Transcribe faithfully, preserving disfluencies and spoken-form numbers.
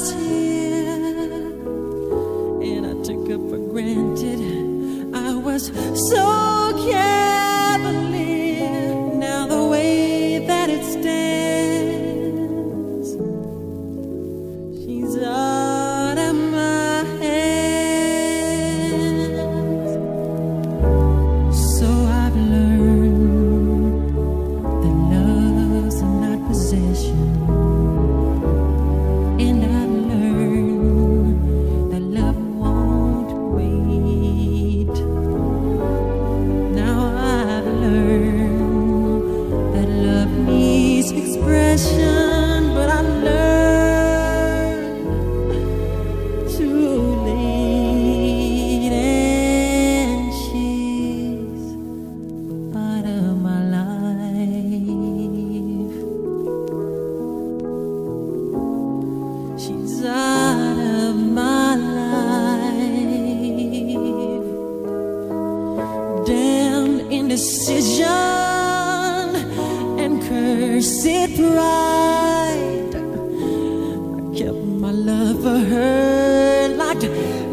was here, and I took her for granted. I was so cavalier. Now the way that it stands, she's out of my hands. So I've learned that love's not possession. But I learned too late, and she's out of my life. She's out of my life. Damn indecision and cursed pride. I kept my love for her like